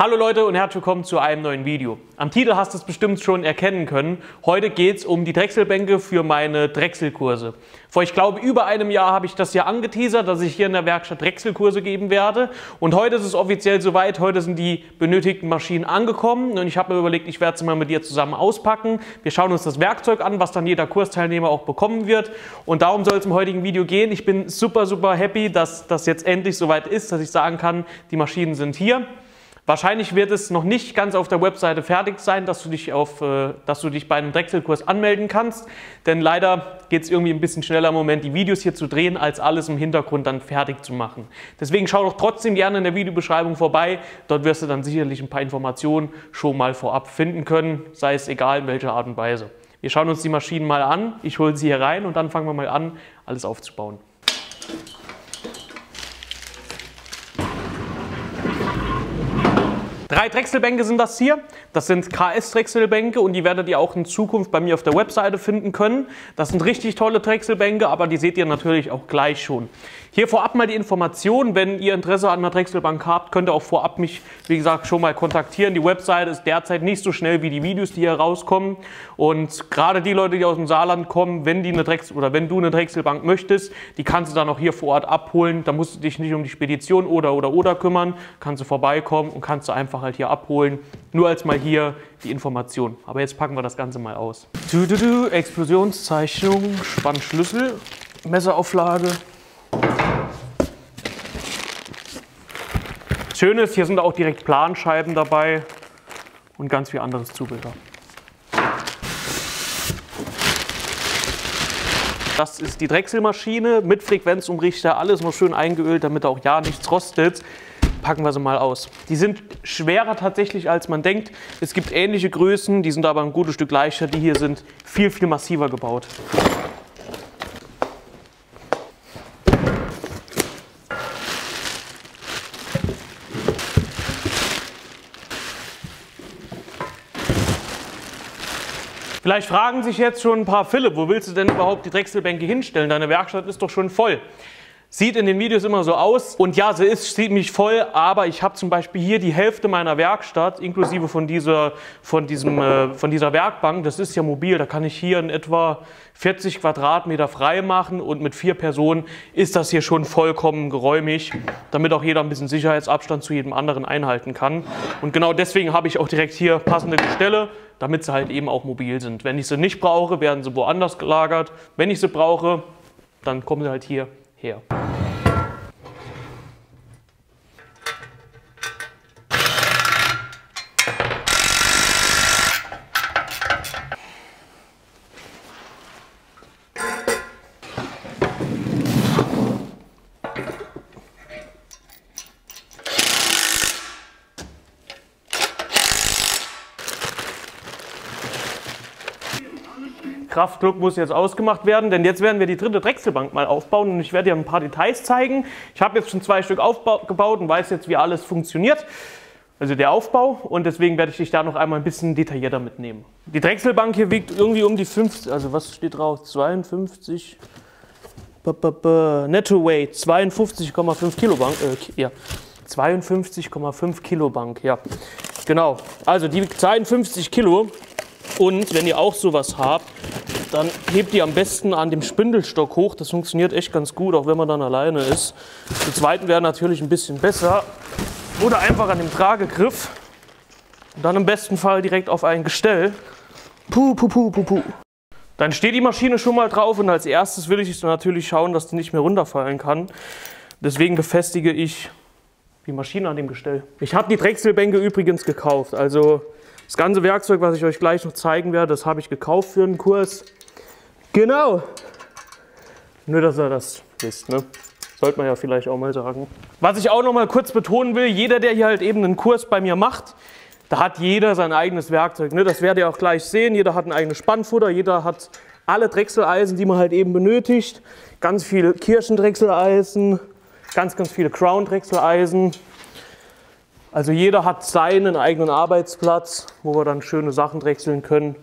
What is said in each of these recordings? Hallo Leute und herzlich willkommen zu einem neuen Video. Am Titel hast du es bestimmt schon erkennen können. Heute geht es um die Drechselbänke für meine Drechselkurse. Vor ich glaube über einem Jahr habe ich das ja angeteasert, dass ich hier in der Werkstatt Drechselkurse geben werde. Und heute ist es offiziell soweit, heute sind die benötigten Maschinen angekommen und ich habe mir überlegt, ich werde es mal mit dir zusammen auspacken. Wir schauen uns das Werkzeug an, was dann jeder Kursteilnehmer auch bekommen wird. Und darum soll es im heutigen Video gehen. Ich bin super happy, dass das jetzt endlich soweit ist, dass ich sagen kann, die Maschinen sind hier. Wahrscheinlich wird es noch nicht ganz auf der Webseite fertig sein, dass du dich bei einem Drechselkurs anmelden kannst, denn leider geht es irgendwie ein bisschen schneller im Moment, die Videos hier zu drehen, als alles im Hintergrund dann fertig zu machen. Deswegen schau doch trotzdem gerne in der Videobeschreibung vorbei, dort wirst du dann sicherlich ein paar Informationen schon mal vorab finden können, sei es egal in welcher Art und Weise. Wir schauen uns die Maschinen mal an, ich hole sie hier rein und dann fangen wir mal an, alles aufzubauen. Drei Drechselbänke sind das hier. Das sind KS-Drechselbänke und die werdet ihr auch in Zukunft bei mir auf der Webseite finden können. Das sind richtig tolle Drechselbänke, aber die seht ihr natürlich auch gleich schon. Hier vorab mal die Information, wenn ihr Interesse an einer Drechselbank habt, könnt ihr auch vorab mich, wie gesagt, schon mal kontaktieren. Die Webseite ist derzeit nicht so schnell wie die Videos, die hier rauskommen. Und gerade die Leute, die aus dem Saarland kommen, wenn du eine Drechselbank möchtest, die kannst du dann auch hier vor Ort abholen. Da musst du dich nicht um die Spedition oder kümmern. Kannst du vorbeikommen und kannst du einfach halt hier abholen. Nur als mal hier die Information. Aber jetzt packen wir das Ganze mal aus. Explosionszeichnung, Spannschlüssel, Messerauflage. Schön ist, hier sind auch direkt Planscheiben dabei und ganz viel anderes Zubehör. Das ist die Drechselmaschine mit Frequenzumrichter, alles noch schön eingeölt, damit auch ja nichts rostet. Packen wir sie mal aus. Die sind schwerer tatsächlich, als man denkt. Es gibt ähnliche Größen, die sind aber ein gutes Stück leichter. Die hier sind viel massiver gebaut. Vielleicht fragen sich jetzt schon ein paar Philipp, wo willst du denn überhaupt die Drechselbänke hinstellen? Deine Werkstatt ist doch schon voll. Sieht in den Videos immer so aus und ja, sie ist ziemlich voll, aber ich habe zum Beispiel hier die Hälfte meiner Werkstatt, inklusive von dieser Werkbank, das ist ja mobil, da kann ich hier in etwa 40 Quadratmeter frei machen und mit 4 Personen ist das hier schon vollkommen geräumig, damit auch jeder ein bisschen Sicherheitsabstand zu jedem anderen einhalten kann. Und genau deswegen habe ich auch direkt hier passende Gestelle, damit sie halt eben auch mobil sind. Wenn ich sie nicht brauche, werden sie woanders gelagert. Wenn ich sie brauche, dann kommen sie halt hier her. Kraftdruck muss jetzt ausgemacht werden, denn jetzt werden wir die dritte Drechselbank mal aufbauen und ich werde dir ein paar Details zeigen. Ich habe jetzt schon 2 Stück aufgebaut und weiß jetzt, wie alles funktioniert, also der Aufbau, und deswegen werde ich dich da noch einmal ein bisschen detaillierter mitnehmen. Die Drechselbank hier wiegt irgendwie um die 50, also was steht drauf, 52, Netto Weight, 52,5 Kilo Bank, ja, 52,5 Kilo Bank, ja, genau, also die 52 Kilo. Und wenn ihr auch sowas habt, dann hebt ihr am besten an dem Spindelstock hoch. Das funktioniert echt ganz gut, auch wenn man dann alleine ist. Zu zweit wäre natürlich ein bisschen besser. Oder einfach an dem Tragegriff. Und dann im besten Fall direkt auf ein Gestell. Dann steht die Maschine schon mal drauf und als erstes will ich natürlich schauen, dass die nicht mehr runterfallen kann. Deswegen befestige ich die Maschine an dem Gestell. Ich habe die Drechselbänke übrigens gekauft, also das ganze Werkzeug, was ich euch gleich noch zeigen werde, das habe ich gekauft für einen Kurs. Genau! Nur, dass ihr das wisst, ne? Sollte man ja vielleicht auch mal sagen. Was ich auch noch mal kurz betonen will, jeder, der hier halt eben einen Kurs bei mir macht, da hat jeder sein eigenes Werkzeug, ne? Das werdet ihr auch gleich sehen. Jeder hat ein eigenes Spannfutter, jeder hat alle Drechseleisen, die man halt eben benötigt. Ganz viele Kirschendrechseleisen, ganz viele Crown-Drechseleisen. Also jeder hat seinen eigenen Arbeitsplatz, wo wir dann schöne Sachen drechseln können.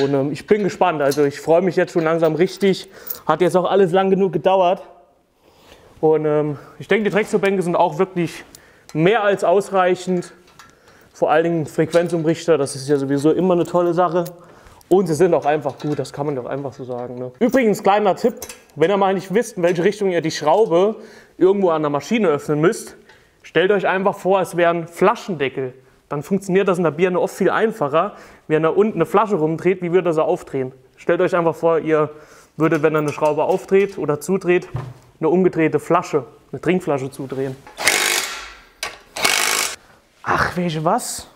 Und ich bin gespannt, also ich freue mich jetzt schon langsam richtig. Hat jetzt auch alles lang genug gedauert. Und ich denke, die Drechselbänke sind auch wirklich mehr als ausreichend. Vor allen Dingen Frequenzumrichter, das ist ja sowieso immer eine tolle Sache. Und sie sind auch einfach gut, das kann man doch einfach so sagen. Ne? Übrigens, kleiner Tipp, wenn ihr mal nicht wisst, in welche Richtung ihr die Schraube irgendwo an der Maschine öffnen müsst, stellt euch einfach vor, es wären Flaschendeckel. Dann funktioniert das in der Birne oft viel einfacher, wenn ihr unten eine Flasche rumdreht, wie würde das aufdrehen. Stellt euch einfach vor, ihr würdet, wenn ihr eine Schraube aufdreht oder zudreht, eine umgedrehte Flasche, eine Trinkflasche zudrehen. Ach, welche was?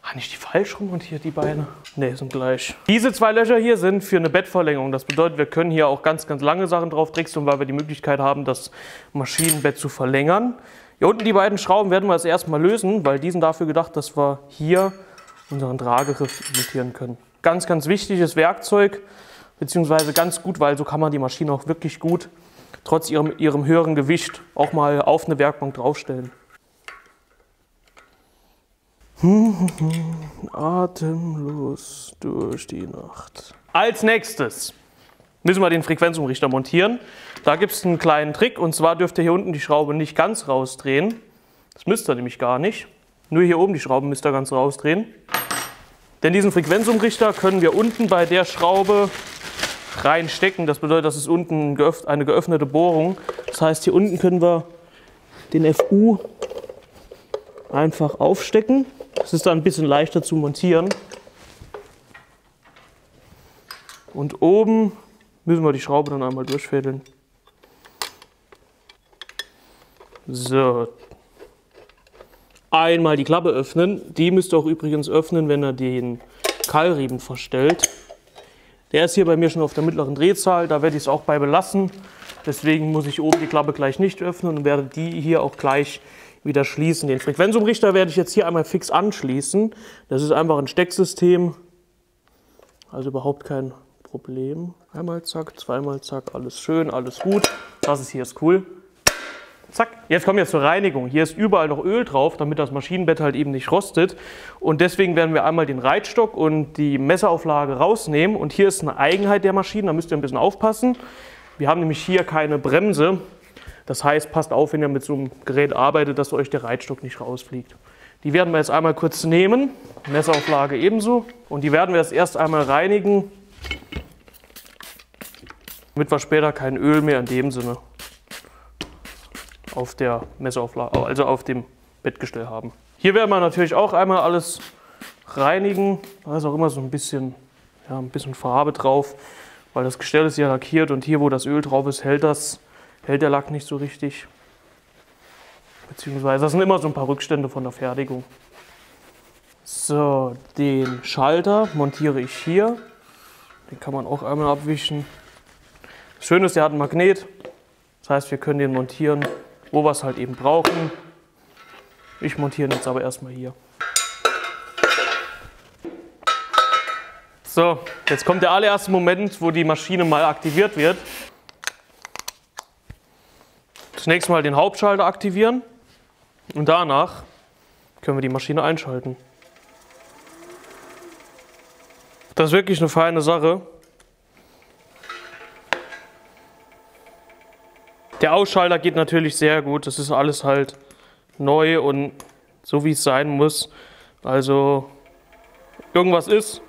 Ach, nicht die falsch rum und hier die Beine? Ne, sind gleich. Diese zwei Löcher hier sind für eine Bettverlängerung. Das bedeutet, wir können hier auch ganz, ganz lange Sachen drauf drechseln, weil wir die Möglichkeit haben, das Maschinenbett zu verlängern. Hier unten die beiden Schrauben werden wir jetzt erstmal lösen, weil die sind dafür gedacht, dass wir hier unseren Tragegriff montieren können. Ganz, ganz wichtiges Werkzeug, beziehungsweise ganz gut, weil so kann man die Maschine auch wirklich gut, trotz ihrem höheren Gewicht, auch mal auf eine Werkbank draufstellen. Atemlos durch die Nacht. Als nächstes müssen wir den Frequenzumrichter montieren. Da gibt es einen kleinen Trick, und zwar dürft ihr hier unten die Schraube nicht ganz rausdrehen. Das müsst ihr nämlich gar nicht. Nur hier oben die Schrauben müsst ihr ganz rausdrehen. Denn diesen Frequenzumrichter können wir unten bei der Schraube reinstecken. Das bedeutet, das ist unten eine geöffnete Bohrung. Das heißt, hier unten können wir den FU einfach aufstecken. Es ist dann ein bisschen leichter zu montieren. Und oben müssen wir die Schraube dann einmal durchfädeln. So. Einmal die Klappe öffnen. Die müsst ihr auch übrigens öffnen, wenn ihr den Keilriemen verstellt. Der ist hier bei mir schon auf der mittleren Drehzahl. Da werde ich es auch bei belassen. Deswegen muss ich oben die Klappe gleich nicht öffnen und werde die hier auch gleich wieder schließen. Den Frequenzumrichter werde ich jetzt hier einmal fix anschließen. Das ist einfach ein Stecksystem, also überhaupt kein Problem. Einmal zack, zweimal zack, alles schön, alles gut. Das ist hier ist cool. Zack. Jetzt kommen wir zur Reinigung. Hier ist überall noch Öl drauf, damit das Maschinenbett halt eben nicht rostet. Und deswegen werden wir einmal den Reitstock und die Messerauflage rausnehmen. Und hier ist eine Eigenheit der Maschine, da müsst ihr ein bisschen aufpassen. Wir haben nämlich hier keine Bremse. Das heißt, passt auf, wenn ihr mit so einem Gerät arbeitet, dass euch der Reitstock nicht rausfliegt. Die werden wir jetzt einmal kurz nehmen, Messerauflage ebenso. Und die werden wir jetzt erst einmal reinigen, damit wir später kein Öl mehr in dem Sinne auf der Messerauflage, also auf dem Bettgestell haben. Hier werden wir natürlich auch einmal alles reinigen. Da ist auch immer so ein bisschen Farbe drauf, weil das Gestell ist ja lackiert und hier, wo das Öl drauf ist, hält der Lack nicht so richtig, beziehungsweise das sind immer so ein paar Rückstände von der Fertigung. So, den Schalter montiere ich hier, den kann man auch einmal abwischen. Das Schöne ist, der hat einen Magnet, das heißt, wir können den montieren, wo wir es halt eben brauchen. Ich montiere ihn jetzt aber erstmal hier. So, jetzt kommt der allererste Moment, wo die Maschine mal aktiviert wird. Zunächst mal den Hauptschalter aktivieren und danach können wir die Maschine einschalten. Das ist wirklich eine feine Sache. Der Ausschalter geht natürlich sehr gut. Das ist alles halt neu und so, wie es sein muss. Also irgendwas ist,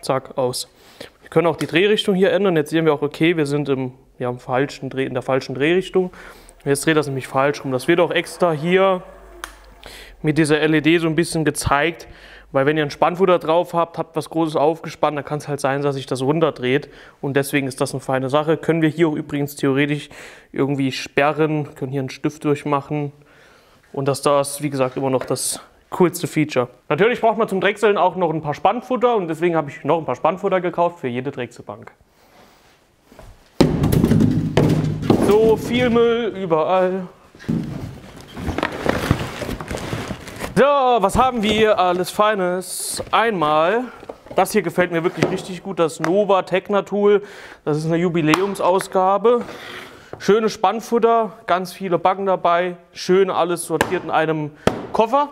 zack, aus. Wir können auch die Drehrichtung hier ändern. Jetzt sehen wir auch, okay, wir sind in der falschen Drehrichtung. Jetzt dreht das nämlich falsch rum. Das wird auch extra hier mit dieser LED so ein bisschen gezeigt, weil wenn ihr ein Spannfutter drauf habt, habt was Großes aufgespannt, dann kann es halt sein, dass sich das runterdreht, und deswegen ist das eine feine Sache. Können wir hier auch übrigens theoretisch irgendwie sperren, können hier einen Stift durchmachen, und das ist, wie gesagt, immer noch das coolste Feature. Natürlich braucht man zum Drechseln auch noch ein paar Spannfutter, und deswegen habe ich noch ein paar Spannfutter gekauft für jede Drechselbank. So viel Müll überall. So, was haben wir hier alles Feines? Einmal, das hier gefällt mir wirklich richtig gut, das Nova Techna Tool. Das ist eine Jubiläumsausgabe. Schönes Spannfutter, ganz viele Backen dabei. Schön alles sortiert in einem Koffer.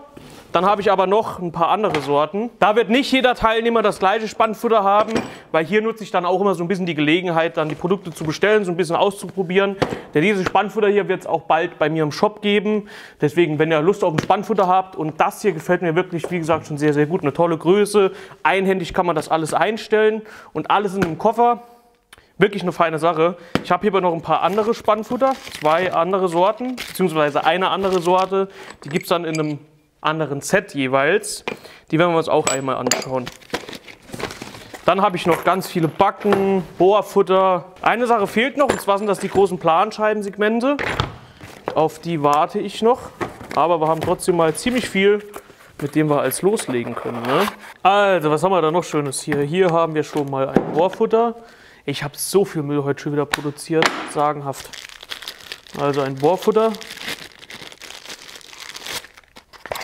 Dann habe ich aber noch ein paar andere Sorten. Da wird nicht jeder Teilnehmer das gleiche Spannfutter haben, weil hier nutze ich dann auch immer so ein bisschen die Gelegenheit, dann die Produkte zu bestellen, so ein bisschen auszuprobieren. Denn dieses Spannfutter hier wird es auch bald bei mir im Shop geben. Deswegen, wenn ihr Lust auf ein Spannfutter habt, und das hier gefällt mir wirklich, wie gesagt, schon sehr, sehr gut. Eine tolle Größe. Einhändig kann man das alles einstellen und alles in einem Koffer. Wirklich eine feine Sache. Ich habe hierbei noch ein paar andere Spannfutter, zwei andere Sorten, beziehungsweise eine andere Sorte. Die gibt es dann in einem anderen Set jeweils. Die werden wir uns auch einmal anschauen. Dann habe ich noch ganz viele Backen, Bohrfutter. Eine Sache fehlt noch, und zwar sind das die großen Planscheibensegmente. Auf die warte ich noch. Aber wir haben trotzdem mal ziemlich viel, mit dem wir als loslegen können, ne? Also, was haben wir da noch Schönes hier? Hier haben wir schon mal ein Bohrfutter. Ich habe so viel Müll heute schon wieder produziert, sagenhaft. Also ein Bohrfutter.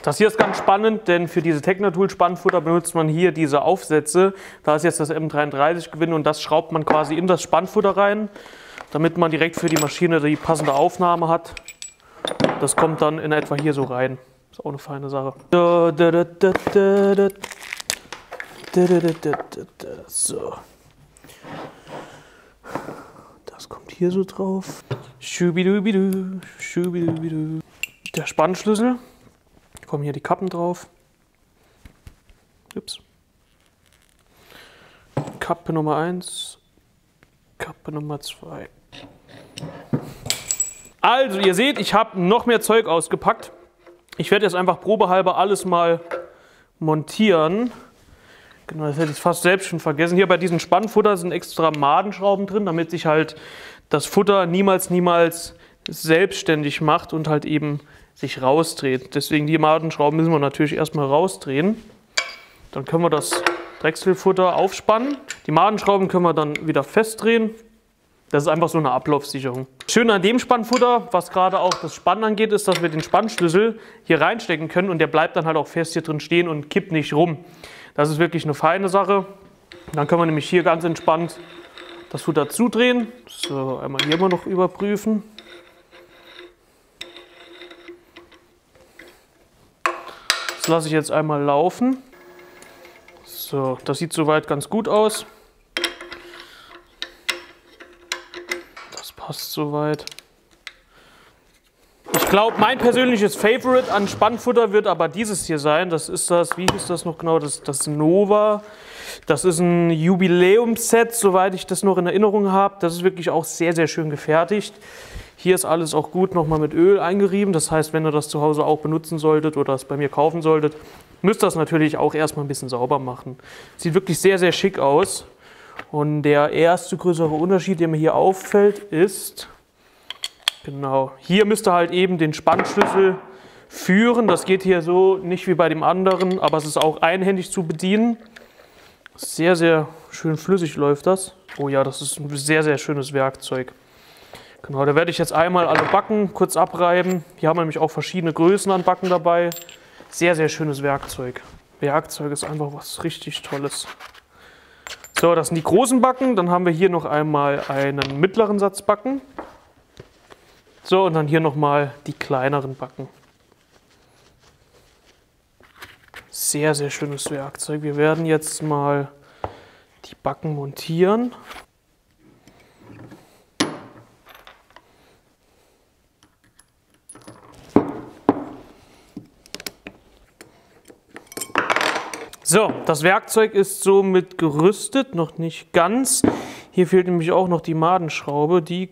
Das hier ist ganz spannend, denn für diese Techno-Tool Spannfutter benutzt man hier diese Aufsätze. Da ist jetzt das M33-Gewinde, und das schraubt man quasi in das Spannfutter rein, damit man direkt für die Maschine die passende Aufnahme hat. Das kommt dann in etwa hier so rein. Ist auch eine feine Sache. So. Das kommt hier so drauf. Schubidubidu, schubidubidu. Der Spannschlüssel. Da kommen hier die Kappen drauf. Ups. Kappe Nummer 1. Kappe Nummer 2. Also, ihr seht, ich habe noch mehr Zeug ausgepackt. Ich werde jetzt einfach probehalber alles mal montieren. Genau, das hätte ich fast selbst schon vergessen. Hier bei diesem Spannfutter sind extra Madenschrauben drin, damit sich halt das Futter niemals selbstständig macht und halt eben sich rausdreht. Deswegen die Madenschrauben müssen wir natürlich erstmal rausdrehen. Dann können wir das Drechselfutter aufspannen. Die Madenschrauben können wir dann wieder festdrehen. Das ist einfach so eine Ablaufsicherung. Schön an dem Spannfutter, was gerade auch das Spannen angeht, ist, dass wir den Spannschlüssel hier reinstecken können, und der bleibt dann halt auch fest hier drin stehen und kippt nicht rum. Das ist wirklich eine feine Sache. Dann können wir nämlich hier ganz entspannt das Futter zudrehen. So, einmal hier immer noch überprüfen. Das lasse ich jetzt einmal laufen. So, das sieht soweit ganz gut aus. Das passt soweit. Ich glaube, mein persönliches Favorite an Spannfutter wird aber dieses hier sein. Das ist das, wie hieß das noch genau, das Nova. Das ist ein Jubiläumset, soweit ich das noch in Erinnerung habe. Das ist wirklich auch sehr, sehr schön gefertigt. Hier ist alles auch gut nochmal mit Öl eingerieben. Das heißt, wenn ihr das zu Hause auch benutzen solltet oder es bei mir kaufen solltet, müsst ihr das natürlich auch erstmal ein bisschen sauber machen. Sieht wirklich sehr, sehr schick aus. Und der erste größere Unterschied, der mir hier auffällt, ist... Genau, hier müsst ihr halt eben den Spannschlüssel führen. Das geht hier so nicht wie bei dem anderen, aber es ist auch einhändig zu bedienen. Sehr, sehr schön flüssig läuft das. Oh ja, das ist ein sehr, sehr schönes Werkzeug. Genau, da werde ich jetzt einmal alle Backen kurz abreiben. Hier haben wir nämlich auch verschiedene Größen an Backen dabei. Sehr, sehr schönes Werkzeug. Werkzeug ist einfach was richtig Tolles. So, das sind die großen Backen. Dann haben wir hier noch einmal einen mittleren Satz Backen. So, und dann hier nochmal die kleineren Backen. Sehr, sehr schönes Werkzeug. Wir werden jetzt mal die Backen montieren. So, das Werkzeug ist somit gerüstet, noch nicht ganz. Hier fehlt nämlich auch noch die Madenschraube. Die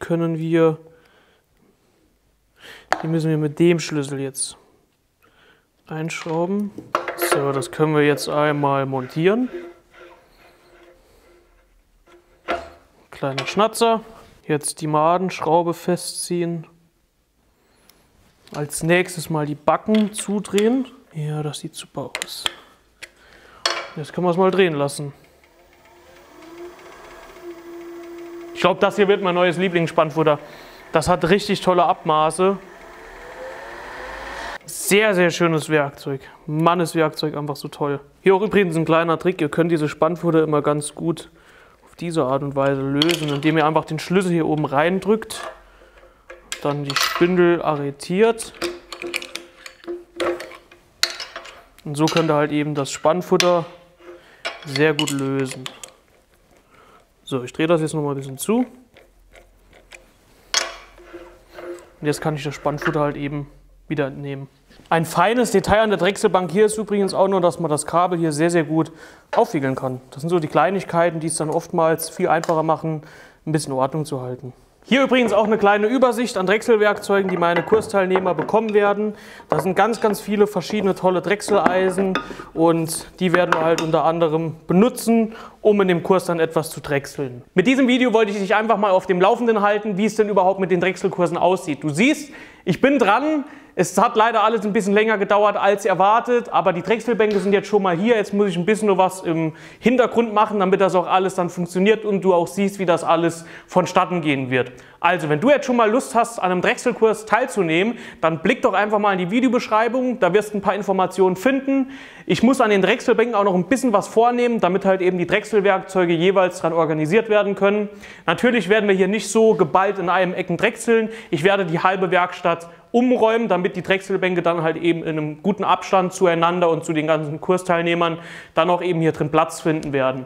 müssen wir mit dem Schlüssel jetzt einschrauben. So, das können wir jetzt einmal montieren. Kleiner Schnatzer. Jetzt die Madenschraube festziehen. Als nächstes mal die Backen zudrehen. Ja, das sieht super aus. Jetzt können wir es mal drehen lassen. Ich glaube, das hier wird mein neues Lieblingsspannfutter. Das hat richtig tolle Abmaße. Sehr, sehr schönes Werkzeug. Mann, ist Werkzeug einfach so toll. Hier auch übrigens ein kleiner Trick. Ihr könnt diese Spannfutter immer ganz gut auf diese Art und Weise lösen, indem ihr einfach den Schlüssel hier oben reindrückt, dann die Spindel arretiert Und so könnt ihr halt eben das Spannfutter sehr gut lösen. So, ich drehe das jetzt nochmal ein bisschen zu. Und jetzt kann ich das Spannfutter halt eben wieder entnehmen. Ein feines Detail an der Drechselbank hier ist übrigens auch nur, dass man das Kabel hier sehr, sehr gut aufwickeln kann. Das sind so die Kleinigkeiten, die es dann oftmals viel einfacher machen, ein bisschen Ordnung zu halten. Hier übrigens auch eine kleine Übersicht an Drechselwerkzeugen, die meine Kursteilnehmer bekommen werden. Da sind ganz, ganz viele verschiedene tolle Drechseleisen und die werden wir halt unter anderem benutzen, um in dem Kurs dann etwas zu drechseln. Mit diesem Video wollte ich dich einfach mal auf dem Laufenden halten, wie es denn überhaupt mit den Drechselkursen aussieht. Du siehst, ich bin dran. Es hat leider alles ein bisschen länger gedauert als erwartet, aber die Drechselbänke sind jetzt schon mal hier. Jetzt muss ich ein bisschen noch was im Hintergrund machen, damit das auch alles dann funktioniert und du auch siehst, wie das alles vonstatten gehen wird. Also, wenn du jetzt schon mal Lust hast, an einem Drechselkurs teilzunehmen, dann blick doch einfach mal in die Videobeschreibung, da wirst du ein paar Informationen finden. Ich muss an den Drechselbänken auch noch ein bisschen was vornehmen, damit halt eben die Drechselwerkzeuge jeweils dran organisiert werden können. Natürlich werden wir hier nicht so geballt in einem Ecken drechseln. Ich werde die halbe Werkstatt umräumen, damit die Drechselbänke dann halt eben in einem guten Abstand zueinander und zu den ganzen Kursteilnehmern dann auch eben hier drin Platz finden werden.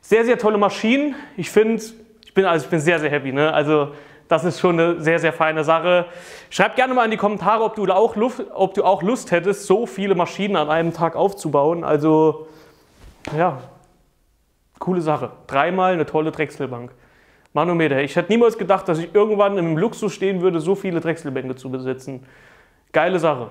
Sehr, sehr tolle Maschinen. Ich bin sehr, sehr happy, ne? Also, das ist schon eine sehr, sehr feine Sache. Schreib gerne mal in die Kommentare, ob du auch Lust hättest, so viele Maschinen an einem Tag aufzubauen. Also, ja, coole Sache. Dreimal eine tolle Drechselbank. Manometer. Ich hätte niemals gedacht, dass ich irgendwann im Luxus stehen würde, so viele Drechselbänke zu besitzen. Geile Sache.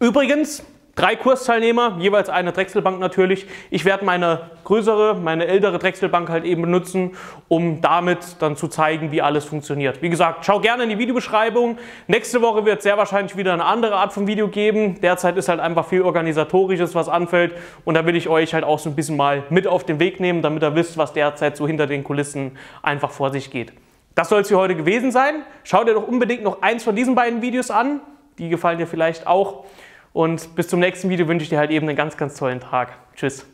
Übrigens, 3 Kursteilnehmer, jeweils eine Drechselbank natürlich. Ich werde meine ältere Drechselbank halt eben benutzen, um damit dann zu zeigen, wie alles funktioniert. Wie gesagt, schau gerne in die Videobeschreibung. Nächste Woche wird es sehr wahrscheinlich wieder eine andere Art von Video geben. Derzeit ist halt einfach viel Organisatorisches, was anfällt. Und da will ich euch halt auch so ein bisschen mal mit auf den Weg nehmen, damit ihr wisst, was derzeit so hinter den Kulissen einfach vor sich geht. Das soll es für heute gewesen sein. Schau dir doch unbedingt noch eins von diesen beiden Videos an. Die gefallen dir vielleicht auch. Und bis zum nächsten Video wünsche ich dir halt eben einen ganz, ganz tollen Tag. Tschüss.